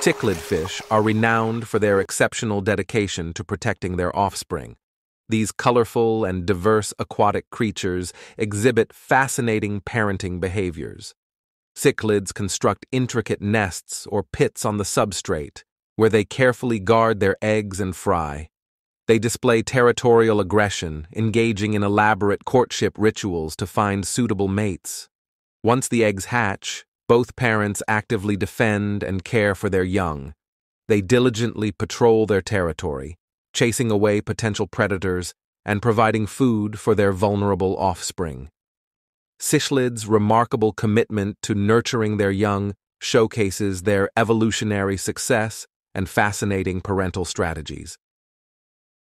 Cichlid fish are renowned for their exceptional dedication to protecting their offspring. These colorful and diverse aquatic creatures exhibit fascinating parenting behaviors. Cichlids construct intricate nests or pits on the substrate, where they carefully guard their eggs and fry. They display territorial aggression, engaging in elaborate courtship rituals to find suitable mates. Once the eggs hatch, both parents actively defend and care for their young. They diligently patrol their territory, chasing away potential predators and providing food for their vulnerable offspring. Cichlid's remarkable commitment to nurturing their young showcases their evolutionary success and fascinating parental strategies.